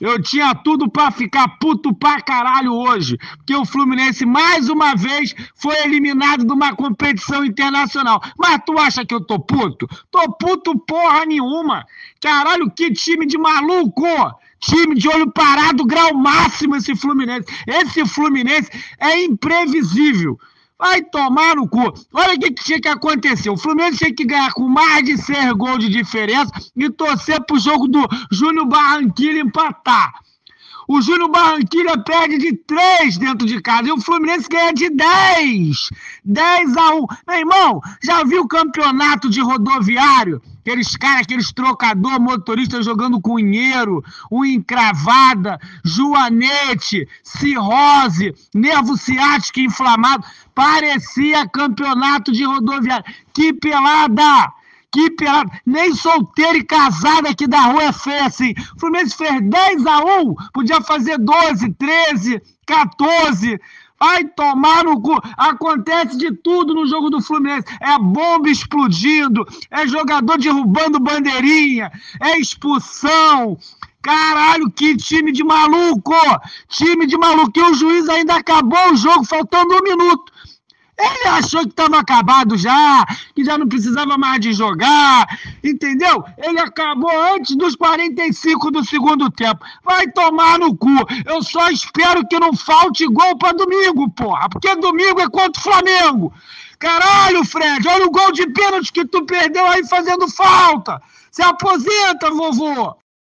Eu tinha tudo pra ficar puto pra caralho hoje, porque o Fluminense, mais uma vez, foi eliminado de uma competição internacional. Mas tu acha que eu tô puto? Tô puto porra nenhuma. Caralho, que time de maluco! Time de olho parado, grau máximo esse Fluminense. Esse Fluminense é imprevisível. Vai tomar no cu. Olha o que tinha que acontecer. O Fluminense tinha que ganhar com mais de 6 gols de diferença e torcer pro jogo do Júnior Barranquilla empatar. O Júnior Barranquilla perde de 3 dentro de casa e o Fluminense ganha de 10. 10-1. Meu irmão, já viu o campeonato de rodoviário? Aqueles caras, aqueles trocador, motorista jogando cunheiro, encravada, joanete, cirrose, nervo ciático inflamado. Parecia campeonato de rodoviário. Que pelada! Que pelada! Nem solteira e casada aqui da rua é feia assim. O Fluminense fez 10-1, podia fazer 12, 13, 14... Vai tomar no cu. Acontece de tudo no jogo do Fluminense. É bomba explodindo, é jogador derrubando bandeirinha, é expulsão. Caralho, que time de maluco! Time de maluco. E o juiz ainda acabou o jogo, faltando 1 minuto. Ele achou que estava acabado já, que já não precisava mais de jogar, entendeu? Ele acabou antes dos 45 do segundo tempo. Vai tomar no cu. Eu só espero que não falte gol pra domingo, porra, porque domingo é contra o Flamengo. Caralho, Fred, olha o gol de pênalti que tu perdeu aí fazendo falta. Se aposenta, vovô.